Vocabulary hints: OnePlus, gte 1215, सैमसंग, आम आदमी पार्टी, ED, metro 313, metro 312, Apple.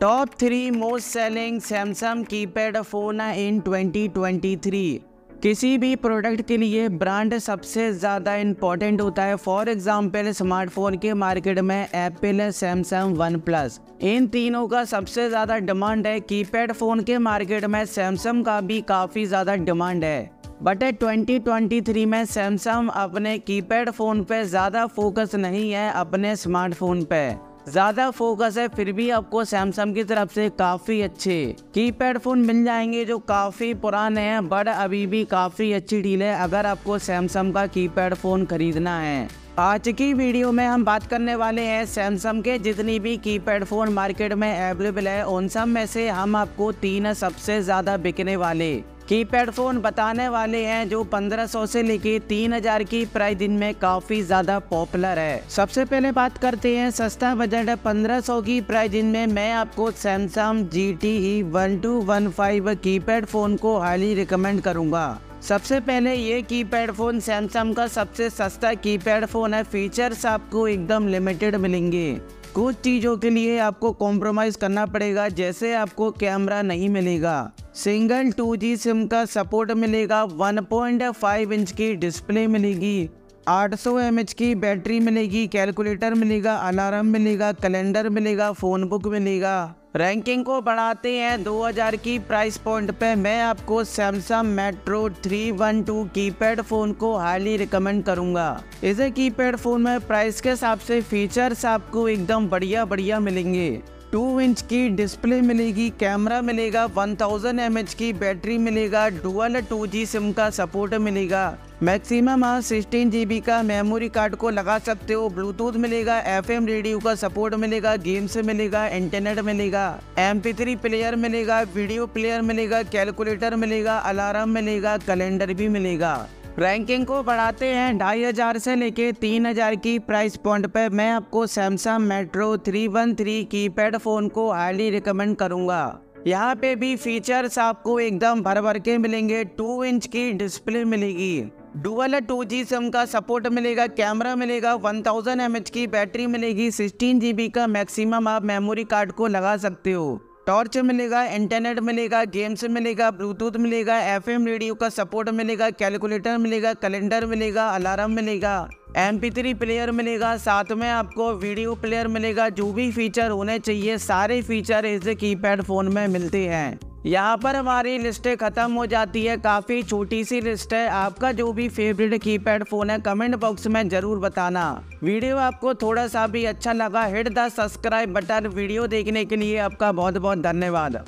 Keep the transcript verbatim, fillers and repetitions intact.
Top three most selling सैमसंग keypad phone in twenty twenty three. किसी भी product के लिए ब्रांड सबसे ज़्यादा इम्पॉर्टेंट होता है। फॉर एग्जांपल स्मार्टफोन के मार्केट में एप्पल, सैमसंग, वन प्लस इन तीनों का सबसे ज़्यादा डिमांड है। कीपैड फ़ोन के मार्केट में सैमसंग का भी काफ़ी ज़्यादा डिमांड है, बट ट्वेंटी ट्वेंटी थ्री में सैमसंग अपने कीपैड फ़ोन पे ज़्यादा फोकस नहीं है, अपने स्मार्टफोन पे ज़्यादा फोकस है। फिर भी आपको सैमसंग की तरफ से काफ़ी अच्छे कीपैड फ़ोन मिल जाएंगे जो काफ़ी पुराने हैं, बट अभी भी काफ़ी अच्छी डील है अगर आपको सैमसंग का कीपैड फ़ोन खरीदना है। आज की वीडियो में हम बात करने वाले हैं सैमसंग के जितनी भी कीपैड फ़ोन मार्केट में अवेलेबल है उन सब में से हम आपको तीन सबसे ज़्यादा बिकने वाले कीपैड फ़ोन बताने वाले हैं जो पंद्रह सौ से लेके तीन हज़ार की प्राइस दिन में काफ़ी ज़्यादा पॉपुलर है। सबसे पहले बात करते हैं सस्ता बजट पंद्रह सौ की प्राइस दिन में मैं आपको सैमसंग G T twelve one five keypad phone को हाईली रिकमेंड करूंगा। सबसे पहले ये कीपैड फ़ोन सैमसंग का सबसे सस्ता कीपैड फ़ोन है। फीचर्स आपको एकदम लिमिटेड मिलेंगे, कुछ चीज़ों के लिए आपको कॉम्प्रोमाइज़ करना पड़ेगा, जैसे आपको कैमरा नहीं मिलेगा, सिंगल टू जी सिम का सपोर्ट मिलेगा, वन पॉइंट फाइव इंच की डिस्प्ले मिलेगी, आठ सौ एम ए एच की बैटरी मिलेगी, कैलकुलेटर मिलेगा, अलार्म मिलेगा, कैलेंडर मिलेगा, फ़ोन बुक मिलेगा। रैंकिंग को बढ़ाते हैं दो हज़ार की प्राइस पॉइंट पे मैं आपको सैमसंग Metro three one two keypad phone को हाईली रिकमेंड करूंगा। इस कीपैड फ़ोन में प्राइस के हिसाब से फीचर्स आपको एकदम बढ़िया बढ़िया मिलेंगे। टू इंच की डिस्प्ले मिलेगी, कैमरा मिलेगा, one thousand M A H की बैटरी मिलेगा, डुअल टू जी सिम का सपोर्ट मिलेगा, मैक्सिमम आप सिक्सटीन जी बी का मेमोरी कार्ड को लगा सकते हो, ब्लूटूथ मिलेगा, एफ एम रेडियो का सपोर्ट मिलेगा, गेम्स मिलेगा, इंटरनेट मिलेगा, एम पी थ्री प्लेयर मिलेगा, वीडियो प्लेयर मिलेगा, कैलकुलेटर मिलेगा, अलार्म मिलेगा, कैलेंडर भी मिलेगा। रैंकिंग को बढ़ाते हैं ढाई हज़ार से लेके तीन हज़ार की प्राइस पॉइंट पर मैं आपको सैमसंग Metro three one three keypad phone को हाईली रिकमेंड करूंगा। यहाँ पे भी फीचर्स आपको एकदम भर भर के मिलेंगे। टू इंच की डिस्प्ले मिलेगी, डुअल टू जी सिम का सपोर्ट मिलेगा, कैमरा मिलेगा, one thousand M A H की बैटरी मिलेगी, सिक्सटीन जी बी का मैक्सिमम आप मेमोरी कार्ड को लगा सकते हो, टॉर्च मिलेगा, इंटरनेट मिलेगा, गेम्स मिलेगा, ब्लूटूथ मिलेगा, एफ एम रेडियो का सपोर्ट मिलेगा, कैलकुलेटर मिलेगा, कैलेंडर मिलेगा, अलार्म मिलेगा, एम पी थ्री प्लेयर मिलेगा, साथ में आपको वीडियो प्लेयर मिलेगा। जो भी फीचर होने चाहिए सारे फीचर इस कीपैड फ़ोन में मिलते हैं। यहाँ पर हमारी लिस्टें ख़त्म हो जाती है, काफ़ी छोटी सी लिस्ट है। आपका जो भी फेवरेट कीपैड फ़ोन है कमेंट बॉक्स में ज़रूर बताना। वीडियो आपको थोड़ा सा भी अच्छा लगा hit the subscribe button. Video देखने के लिए आपका बहुत बहुत धन्यवाद।